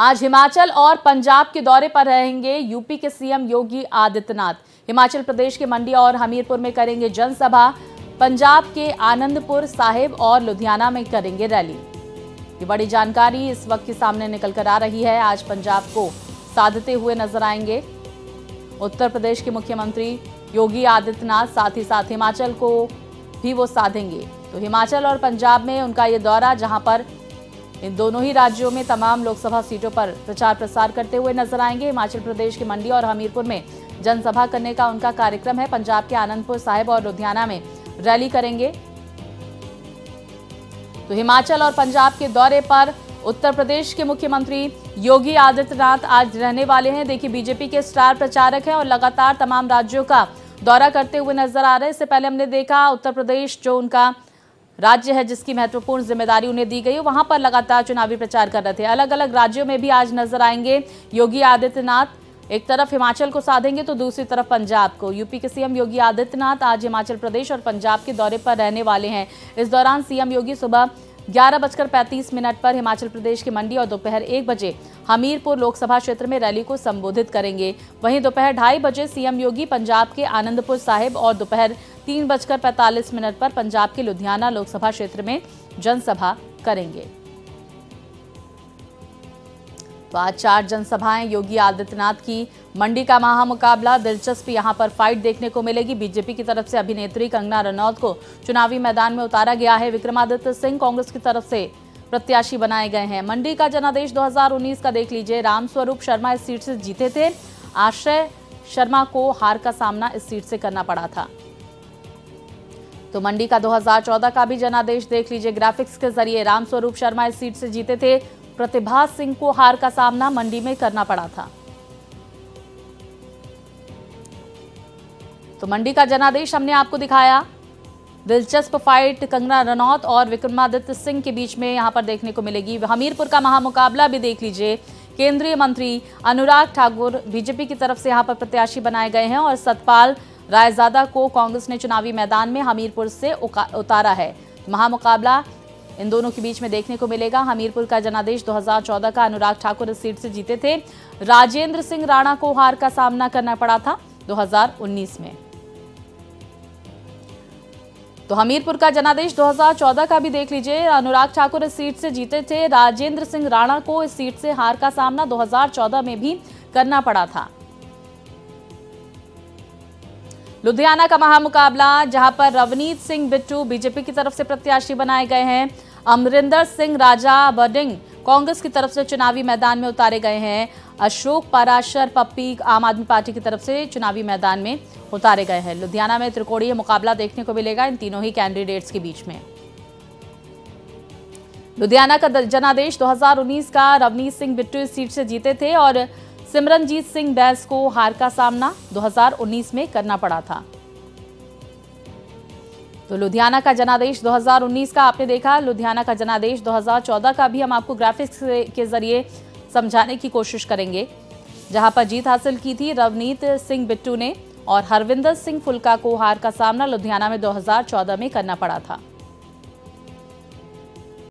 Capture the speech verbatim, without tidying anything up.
आज हिमाचल और पंजाब के दौरे पर रहेंगे यूपी के सीएम योगी आदित्यनाथ। हिमाचल प्रदेश के मंडी और हमीरपुर में करेंगे जनसभा, पंजाब के आनंदपुर साहिब और लुधियाना में करेंगे रैली। ये बड़ी जानकारी इस वक्त के सामने निकल कर आ रही है। आज पंजाब को साधते हुए नजर आएंगे उत्तर प्रदेश के मुख्यमंत्री योगी आदित्यनाथ, साथ ही साथ हिमाचल को भी वो साधेंगे। तो हिमाचल और पंजाब में उनका ये दौरा, जहां पर इन दोनों ही राज्यों में तमाम लोकसभा सीटों पर प्रचार प्रसार करते हुए नजर आएंगे। हिमाचल प्रदेश के मंडी और हमीरपुर में जनसभा करने का उनका कार्यक्रम है। पंजाब के आनंदपुर साहिब और लुधियाना में रैली करेंगे। तो हिमाचल और पंजाब के दौरे पर उत्तर प्रदेश के मुख्यमंत्री योगी आदित्यनाथ आज रहने वाले हैं। देखिए, बीजेपी के स्टार प्रचारक हैं और लगातार तमाम राज्यों का दौरा करते हुए नजर आ रहे हैं। इससे पहले हमने देखा उत्तर प्रदेश जो उनका राज्य है, जिसकी महत्वपूर्ण जिम्मेदारी उन्हें दी गई, वहां पर लगातार चुनावी प्रचार कर रहे थे। अलग अलग राज्यों में भी आज नजर आएंगे योगी आदित्यनाथ। एक तरफ हिमाचल को साधेंगे तो दूसरी तरफ पंजाब को। यूपी के सीएम योगी आदित्यनाथ आज हिमाचल प्रदेश और पंजाब के दौरे पर रहने वाले हैं। इस दौरान सीएम योगी सुबह ग्यारह बजकर पैंतीस मिनट पर हिमाचल प्रदेश के मंडी और दोपहर एक बजे हमीरपुर लोकसभा क्षेत्र में रैली को संबोधित करेंगे। वहीं दोपहर ढाई बजे सीएम योगी पंजाब के आनंदपुर साहिब और दोपहर तीन बजकर पैंतालीस मिनट पर पंजाब के लुधियाना लोकसभा क्षेत्र में जनसभा करेंगे। तो आज चार जनसभाएं योगी आदित्यनाथ की। मंडी का महामुकाबला, दिलचस्प यहां पर फाइट देखने को मिलेगी। बीजेपी की तरफ से अभिनेत्री कंगना रनौत को चुनावी मैदान में उतारा गया है। विक्रमादित्य सिंह कांग्रेस की तरफ से प्रत्याशी बनाए गए हैं। मंडी का जनादेश दो हज़ार उन्नीस का देख लीजिए। रामस्वरूप शर्मा इस सीट से जीते थे, आश्रय शर्मा को हार का सामना इस सीट से करना पड़ा था। तो मंडी का दो हज़ार चौदह का भी जनादेश देख लीजिए ग्राफिक्स के जरिए। रामस्वरूप शर्मा इस सीट से जीते थे, प्रतिभा सिंह को हार का सामना मंडी में करना पड़ा था। तो मंडी का जनादेश हमने आपको दिखाया। दिलचस्प फाइट कंगना रनौत और विक्रमादित्य सिंह के बीच में यहां पर देखने को मिलेगी। हमीरपुर का महामुकाबला भी देख लीजिए। केंद्रीय मंत्री अनुराग ठाकुर बीजेपी की तरफ से यहां पर प्रत्याशी बनाए गए हैं और सतपाल रायजादा को कांग्रेस ने चुनावी मैदान में हमीरपुर से उतारा है। महामुकाबला इन दोनों के बीच में देखने को मिलेगा। हमीरपुर का जनादेश दो हज़ार चौदह का अनुराग ठाकुर इस सीट से जीते थे, राजेंद्र सिंह राणा को हार का सामना करना पड़ा था दो हज़ार उन्नीस में। तो हमीरपुर का जनादेश दो हज़ार चौदह का भी देख लीजिए। अनुराग ठाकुर इस सीट से जीते थे, राजेंद्र सिंह राणा को इस सीट से हार का सामना दो हज़ार चौदह में भी करना पड़ा था। लुधियाना का महामुकाबला, जहां पर रवनीत सिंह बिट्टू बीजेपी की तरफ से प्रत्याशी बनाए गए हैं। अमरिंदर सिंह राजा बर्डिंग कांग्रेस की तरफ से चुनावी मैदान में उतारे गए हैं। अशोक पराशर पप्पी आम आदमी पार्टी की तरफ से चुनावी मैदान में उतारे गए हैं। लुधियाना में त्रिकोणीय मुकाबला देखने को मिलेगा इन तीनों ही कैंडिडेट्स के बीच में। लुधियाना का जनादेश दो हज़ार उन्नीस का रवनीत सिंह बिट्टू इस सीट से जीते थे और सिमरनजीत सिंह बेंस को हार का सामना दो हज़ार उन्नीस में करना पड़ा था। तो लुधियाना का जनादेश दो हज़ार उन्नीस का आपने देखा। लुधियाना का जनादेश दो हज़ार चौदह का भी हम आपको ग्राफिक्स के जरिए समझाने की कोशिश करेंगे, जहां पर जीत हासिल की थी रवनीत सिंह बिट्टू ने और हरविंदर सिंह फुलका को हार का सामना लुधियाना में दो हज़ार चौदह में करना पड़ा था।